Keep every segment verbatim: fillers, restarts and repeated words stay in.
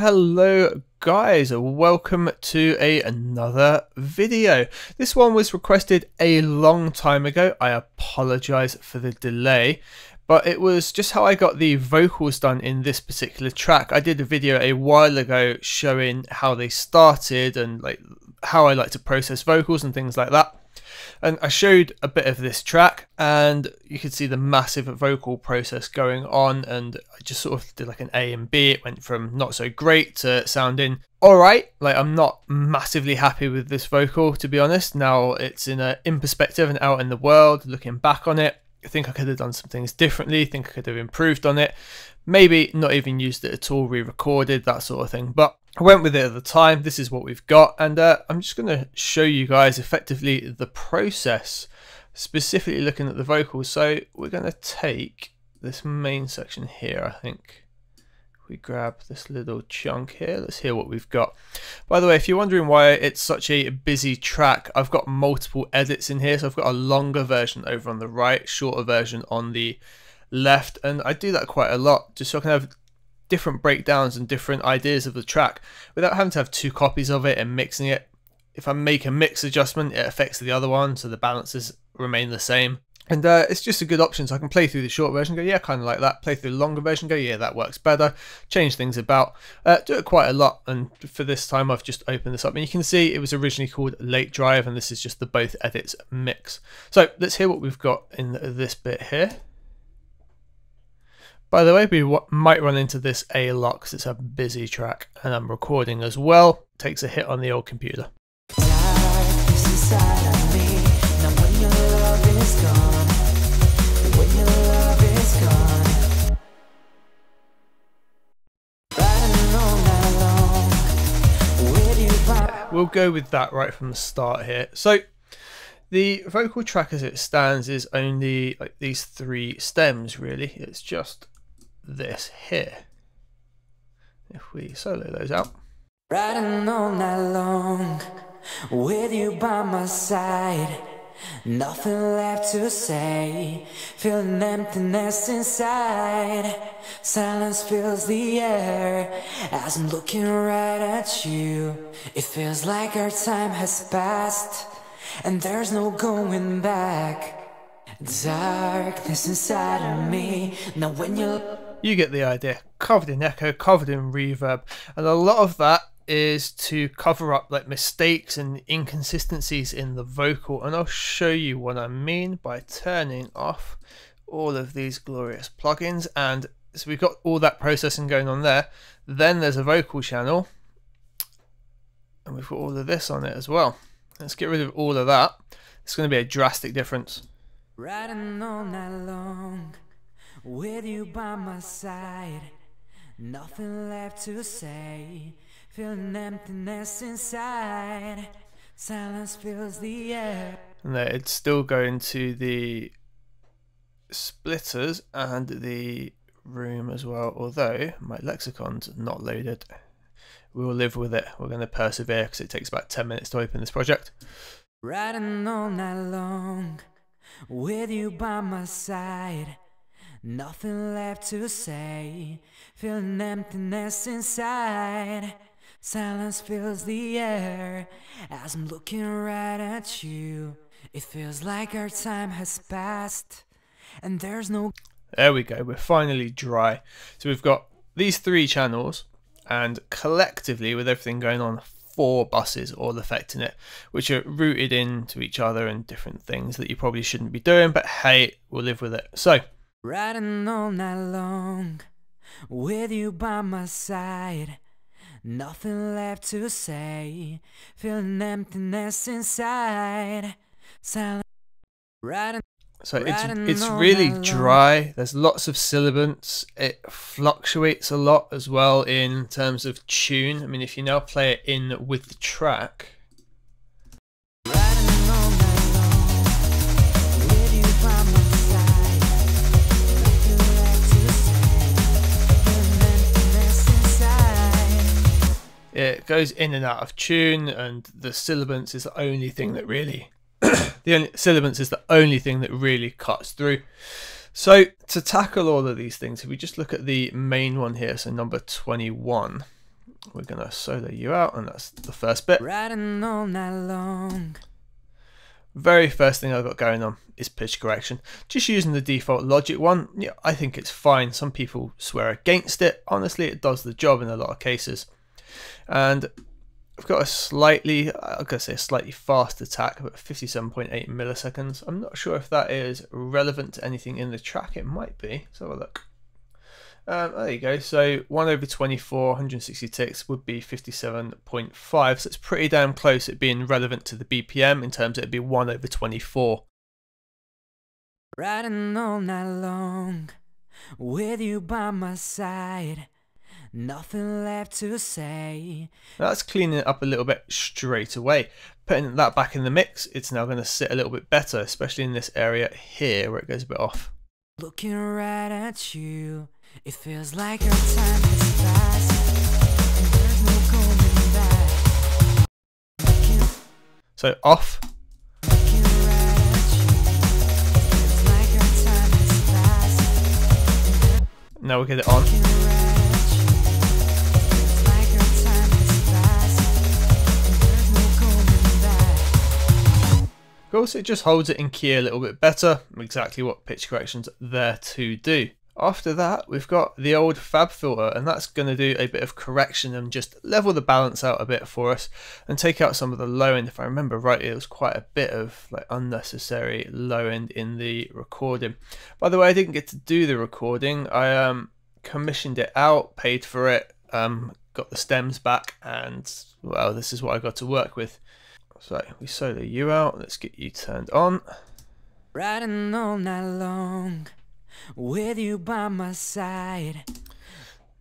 Hello guys, welcome to a, another video. This one was requested a long time ago. I apologize for the delay, but it was just how I got the vocals done in this particular track. I did a video a while ago showing how they started and like how I like to process vocals and things like that. And I showed a bit of this track and you could see the massive vocal process going on, and I just sort of did like an A and B. It went from not so great to sounding all right. Like, I'm not massively happy with this vocal, to be honest. Now it's in a, in perspective and out in the world, looking back on it, I think I could have done some things differently. I think I could have improved on it. Maybe not even used it at all, re-recorded, that sort of thing. But I went with it at the time. This is what we've got. And uh, I'm just going to show you guys effectively the process, specifically looking at the vocals. So we're going to take this main section here, I think. We grab this little chunk here. Let's hear what we've got. By the way, if you're wondering why it's such a busy track, I've got multiple edits in here. So I've got a longer version over on the right, shorter version on the left. And I do that quite a lot just so I can have different breakdowns and different ideas of the track without having to have two copies of it and mixing it. If I make a mix adjustment, it affects the other one, so the balances remain the same. And uh, it's just a good option, so I can play through the short version, go, yeah, kind of like that. Play through the longer version, go, yeah, that works better. Change things about. Uh, do it quite a lot, and for this time, I've just opened this up. And you can see it was originally called Late Drive, and this is just the both edits mix. So let's hear what we've got in this bit here. By the way, we w might run into this a lot because it's a busy track, and I'm recording as well. Takes a hit on the old computer. We'll go with that right from the start here. So the vocal track as it stands is only like these three stems really. It's just this here. If we solo those out. Riding all night long with you by my side. Nothing left to say, feeling emptiness inside. Silence fills the air as I'm looking right at you. It feels like our time has passed and there's no going back. Darkness inside of me. Now when you you get the idea, covered in echo, covered in reverb, and a lot of that is to cover up like mistakes and inconsistencies in the vocal. And I'll show you what I mean by turning off all of these glorious plugins. And so we've got all that processing going on there. Then there's a vocal channel and we've got all of this on it as well. Let's get rid of all of that. It's going to be a drastic difference. Riding all night long with you by my side. Nothing left to say. Feeling emptiness inside. Silence fills the air. And then it's still going to the splitters and the room as well, although my lexicon's not loaded. We'll live with it. We're going to persevere because it takes about ten minutes to open this project. Riding all night long with you by my side. Nothing left to say. Feeling emptiness inside. Silence fills the air as I'm looking right at you. It feels like our time has passed and there's no... There we go, we're finally dry. So we've got these three channels and collectively, with everything going on, four buses all affecting it, which are rooted into each other and different things that you probably shouldn't be doing, but hey, we'll live with it. So... Riding all night long with you by my side. Nothing left to say. Feeling emptiness inside. Silent. Riding. So it's it's really dry. There's lots of sibilants. It fluctuates a lot as well in terms of tune. I mean, if you now play it in with the track. It goes in and out of tune, and the sibilance is the only thing that really the only sibilance is the only thing that really cuts through. So to tackle all of these things, if we just look at the main one here, so number twenty-one, we're gonna solo you out, and that's the first bit. Riding all night long. Very first thing I've got going on is pitch correction. Just using the default Logic one, yeah, I think it's fine. Some people swear against it. Honestly, it does the job in a lot of cases. And I've got a slightly, I'm gonna say a slightly fast attack, but fifty-seven point eight milliseconds. I'm not sure if that is relevant to anything in the track. It might be. Let's have a look. Um, there you go. So one over twenty-four, one hundred sixty ticks would be fifty-seven point five. So it's pretty damn close at being relevant to the B P M. In terms, it'd be one over twenty-four. Riding all night long, with you by my side, nothing left to say. Now that's cleaning it up a little bit straight away. Putting that back in the mix, it's now going to sit a little bit better, especially in this area here where it goes a bit off. Looking right at you. It feels like your time has passed, and there's no going back. Looking, so off. Looking right at you. It feels like your time has passed. Now we'll get it on. Looking right at you. It feels like your time has passed, and there's no going back. Of course, it just holds it in key a little bit better. Exactly what pitch correction's there to do. After that, we've got the old Fab filter, and that's going to do a bit of correction and just level the balance out a bit for us and take out some of the low end. If I remember right, it was quite a bit of like unnecessary low end in the recording. By the way, I didn't get to do the recording. I um, commissioned it out, paid for it, um, got the stems back, and well, this is what I got to work with. So we solo you out. Let's get you turned on. Riding all night long, with you by my side.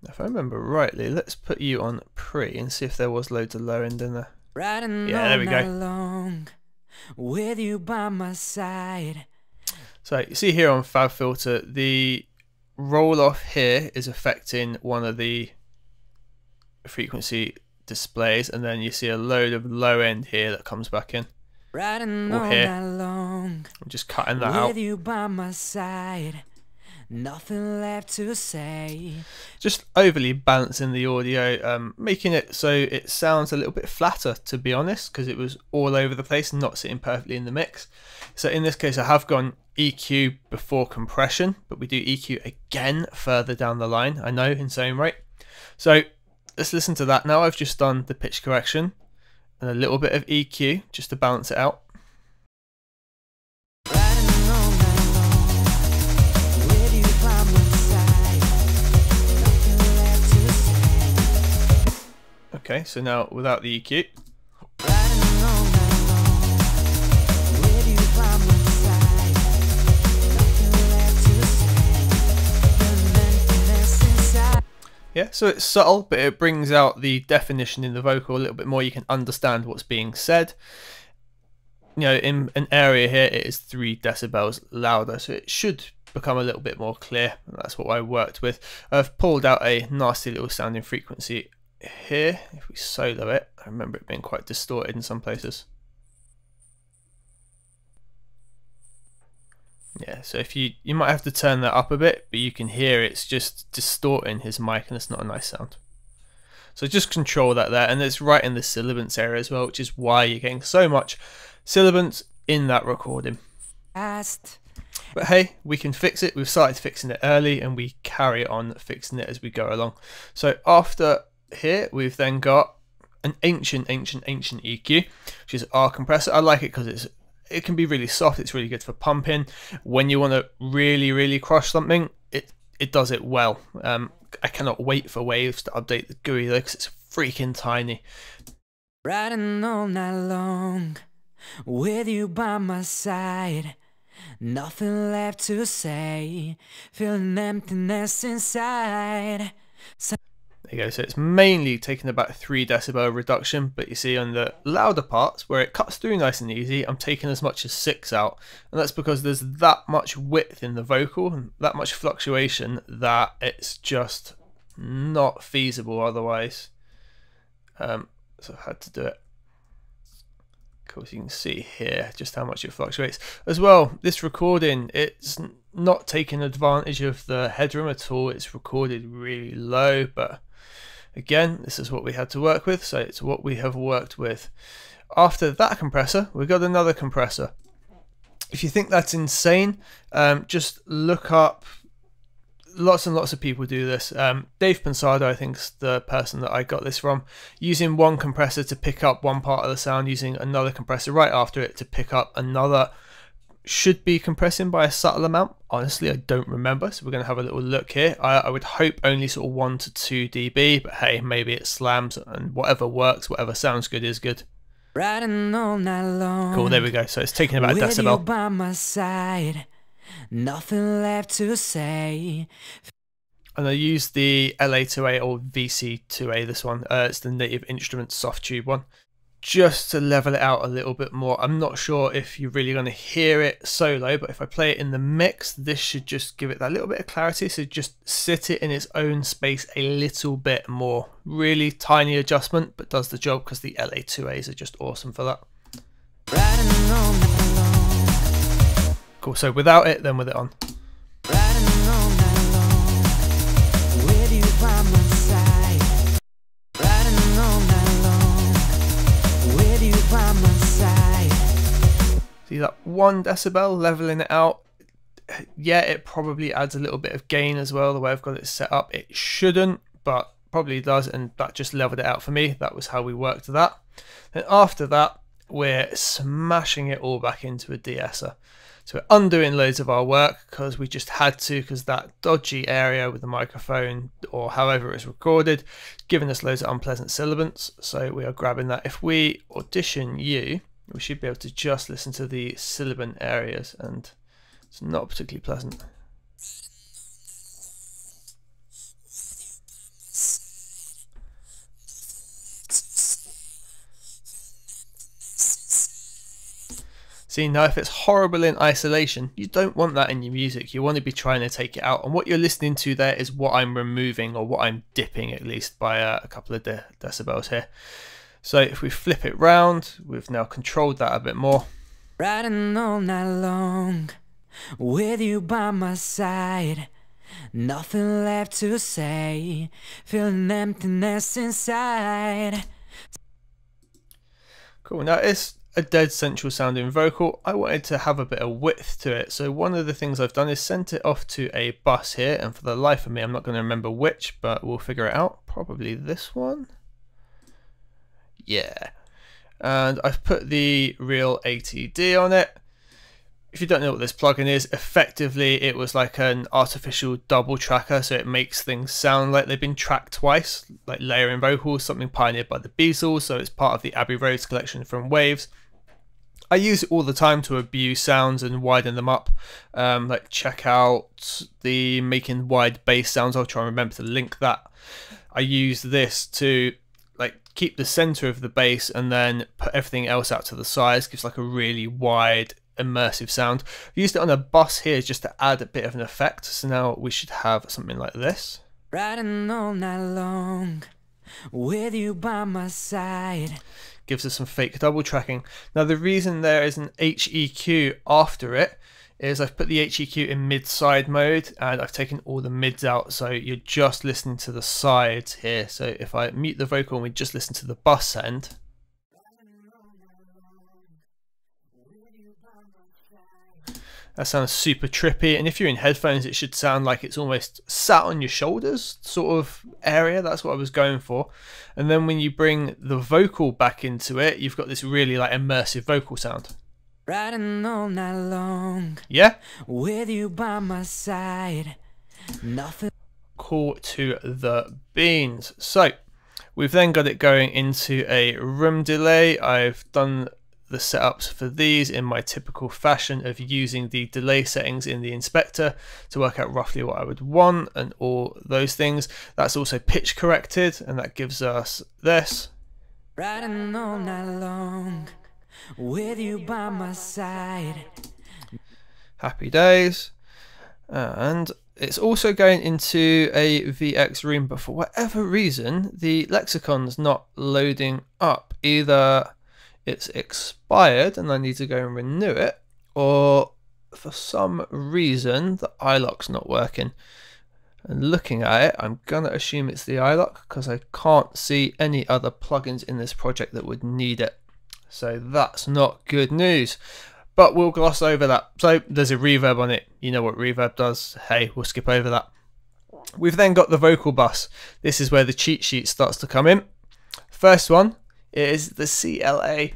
If I remember rightly, let's put you on pre and see if there was loads of low end in there. Riding yeah, there we go. Long, with you by my side. So you see here on FabFilter, the roll off here is affecting one of the frequency displays, and then you see a load of low end here that comes back in. Riding all night long, I'm just cutting that out. With you by my side. Nothing left to say. Just overly balancing the audio, um, making it so it sounds a little bit flatter, to be honest, because it was all over the place, not sitting perfectly in the mix. So in this case, I have gone E Q before compression, but we do E Q again further down the line. I know, insane, right? So let's listen to that now. I've just done the pitch correction and a little bit of E Q just to balance it out. Okay, so now without the E Q. Yeah, so it's subtle, but it brings out the definition in the vocal a little bit more. You can understand what's being said. You know, in an area here, it is three decibels louder, so it should become a little bit more clear. And that's what I worked with. I've pulled out a nasty little sounding frequency here. If we solo it, I remember it being quite distorted in some places. Yeah, so if you you might have to turn that up a bit, but you can hear it's just distorting his mic, and it's not a nice sound. So just control that there, and it's right in the sibilance area as well, which is why you're getting so much sibilance in that recording. Asked. But hey, we can fix it. We've started fixing it early, and we carry on fixing it as we go along. So after here, we've then got an ancient, ancient, ancient E Q, which is our compressor. I like it because it's it can be really soft. It's really good for pumping. When you want to really, really crush something, it it does it well. Um, I cannot wait for Waves to update the G U I though, because it's freaking tiny. Riding all night long, with you by my side. Nothing left to say. Feeling emptiness inside. So there you go. So it's mainly taking about three decibel reduction, but you see on the louder parts where it cuts through nice and easy, I'm taking as much as six out, and that's because there's that much width in the vocal and that much fluctuation that it's just not feasible otherwise. Um, so I've had to do it. Of course, you can see here just how much it fluctuates as well. This recording, it's not taking advantage of the headroom at all. It's recorded really low, but Again, this is what we had to work with, so it's what we have worked with. After that compressor, we've got another compressor. If you think that's insane, um, just look up, lots and lots of people do this. Um, Dave Pensado, I think, is the person that I got this from, using one compressor to pick up one part of the sound, using another compressor right after it to pick up another. Should be compressing by a subtle amount. Honestly, I don't remember, so we're going to have a little look here. I, I would hope only sort of one to two D B, but hey, maybe it slams, and whatever works, whatever sounds good is good. Riding all night long. Cool, there we go. So it's taking about a decibel. With you by my side, nothing left to say. And I use the L A two A or V C two A, this one. Uh, it's the Native Instruments soft tube one, just to level it out a little bit more. I'm not sure if you're really going to hear it solo, but if I play it in the mix, this should just give it that little bit of clarity. So just sit it in its own space a little bit more. Really tiny adjustment, but does the job, because the L A two A's are just awesome for that. Cool, so without it, then with it on. See that one decibel, leveling it out. Yeah, it probably adds a little bit of gain as well, the way I've got it set up. It shouldn't, but probably does, and that just leveled it out for me. That was how we worked that. Then after that, we're smashing it all back into a de-esser. So we're undoing loads of our work, because we just had to, because that dodgy area with the microphone or however it's recorded, giving us loads of unpleasant sibilants. So we are grabbing that. If we audition you, we should be able to just listen to the sibilant areas, and it's not particularly pleasant. See, now if it's horrible in isolation, you don't want that in your music. You want to be trying to take it out, and what you're listening to there is what I'm removing, or what I'm dipping at least, by uh, a couple of de decibels here. So if we flip it round, we've now controlled that a bit more. Riding all night long, with you by my side, nothing left to say, feeling emptiness inside. Cool, now it's a dead sensual sounding vocal. I wanted to have a bit of width to it, so one of the things I've done is sent it off to a bus here, and for the life of me I'm not going to remember which, but we'll figure it out. Probably this one. Yeah, and I've put the real A T D on it. If you don't know what this plugin is, effectively it was like an artificial double tracker, so it makes things sound like they've been tracked twice, like layering vocals, something pioneered by the Beatles, so it's part of the Abbey Road collection from Waves. I use it all the time to abuse sounds and widen them up. Um, like check out the making wide bass sounds. I'll try and remember to link that. I use this to like keep the center of the bass and then put everything else out to the sides. Gives like a really wide immersive sound. I've used it on a bus here just to add a bit of an effect. So now we should have something like this. Riding all night long, with you by my side. Gives us some fake double tracking. Now the reason there is an H E Q after it is I've put the H E Q in mid-side mode, and I've taken all the mids out, so you're just listening to the sides here. So if I mute the vocal and we just listen to the bus end. That sounds super trippy, and if you're in headphones it should sound like it's almost sat on your shoulders sort of area. That's what I was going for. And then when you bring the vocal back into it, you've got this really like immersive vocal sound. Riding all night long, yeah, with you by my side, nothing. Cool to the beans. So we've then got it going into a room delay. I've done the setups for these in my typical fashion of using the delay settings in the inspector to work out roughly what I would want and all those things. That's also pitch corrected, and that gives us this. Riding all night long, with you by my side. Happy days. And it's also going into a V X room, but for whatever reason the lexicon's not loading up. Either it's expired and I need to go and renew it, or for some reason the iLok's not working. And looking at it, I'm going to assume it's the iLok because I can't see any other plugins in this project that would need it. So that's not good news, but we'll gloss over that. So there's a reverb on it. You know what reverb does. Hey, we'll skip over that. We've then got the vocal bus. This is where the cheat sheet starts to come in. First one is the C L A.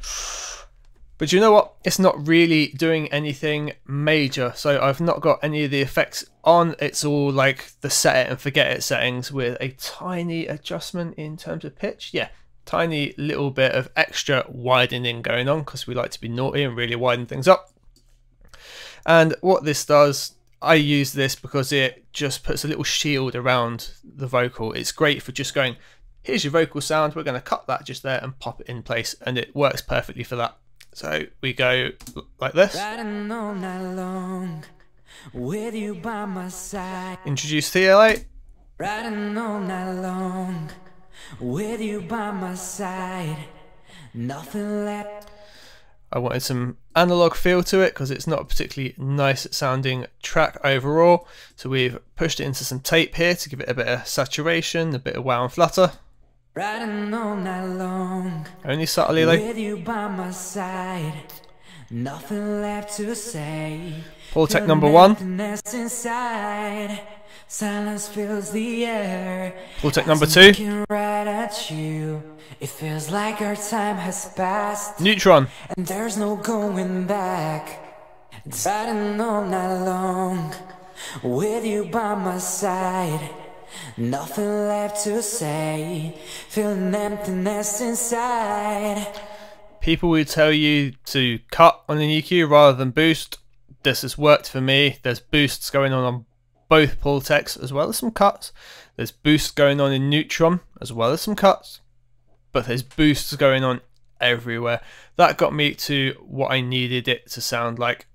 But you know what? It's not really doing anything major. So I've not got any of the effects on. It's all like the set it and forget it settings with a tiny adjustment in terms of pitch. Yeah, tiny little bit of extra widening going on because we like to be naughty and really widen things up. And what this does, I use this because it just puts a little shield around the vocal. It's great for just going, here's your vocal sound. We're going to cut that just there and pop it in place. And it works perfectly for that. So we go like this. Riding all night long, with you by my side. Introduce C L A. Riding all night long, with you by my side. Nothing left. I wanted some analog feel to it because it's not a particularly nice sounding track overall. So we've pushed it into some tape here to give it a bit of saturation, a bit of wow and flutter. Riding all night long, only subtly though. With you by my side, nothing left to say. Pultec number one. Silence fills the air. Pultec number two. Right at you. It feels like our time has passed. Neutron. And there's no going back. It's riding all night long, with you by my side. Nothing left to say, feeling emptiness inside. People will tell you to cut on an E Q rather than boost. This has worked for me. There's boosts going on on both Pultecs as well as some cuts. There's boosts going on in Neutron as well as some cuts. But there's boosts going on everywhere. That got me to what I needed it to sound like.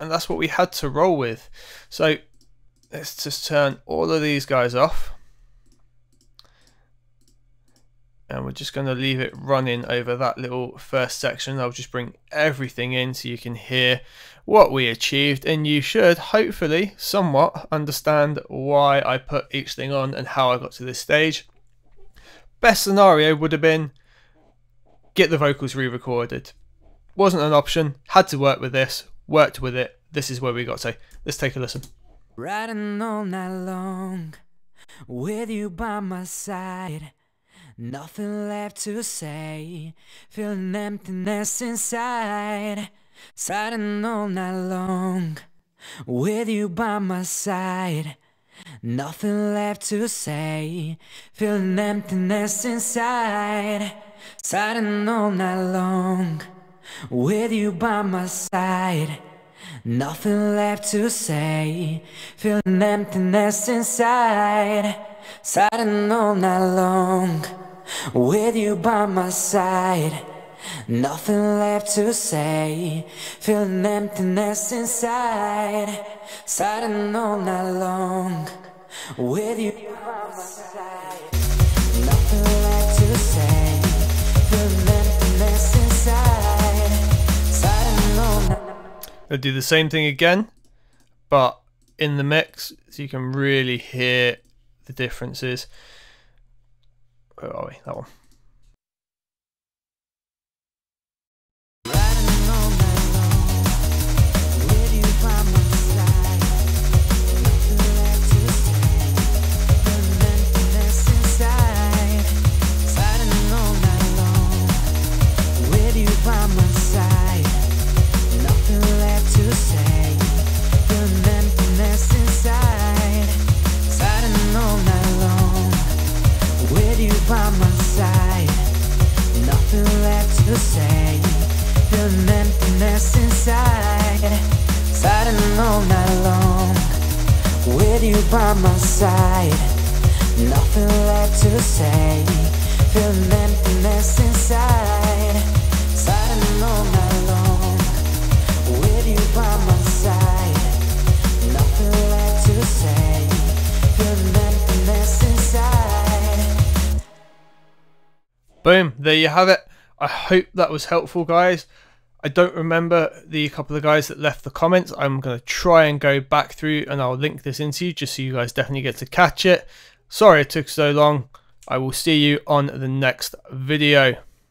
And that's what we had to roll with. So let's just turn all of these guys off. And we're just going to leave it running over that little first section. I'll just bring everything in so you can hear what we achieved. And you should hopefully somewhat understand why I put each thing on and how I got to this stage. Best scenario would have been get the vocals re-recorded. Wasn't an option. Had to work with this. Worked with it. This is where we got to. Let's take a listen. Riding all night long, with you by my side, nothing left to say, feeling emptiness inside. Riding all night long, with you by my side, nothing left to say, feeling emptiness inside. Riding all night long, with you by my side. Nothing left to say, feeling emptiness inside. Riding all night long, with you by my side. Nothing left to say, feeling emptiness inside. Riding all night long, with you by my side. Nothing left to say, feeling emptiness inside. Riding all night long. I'll do the same thing again, but in the mix, so you can really hear the differences. Where are we? That one. By my side, nothing left to say, feeling emptiness inside. Riding all night long, with you by my side, nothing left to say, feeling emptiness inside. Riding all night long, with you by my side, nothing left to say, feeling emptiness inside. Boom, there you have it. I hope that was helpful, guys. I don't remember the couple of guys that left the comments. I'm going to try and go back through and I'll link this into you just so you guys definitely get to catch it. Sorry it took so long. I will see you on the next video.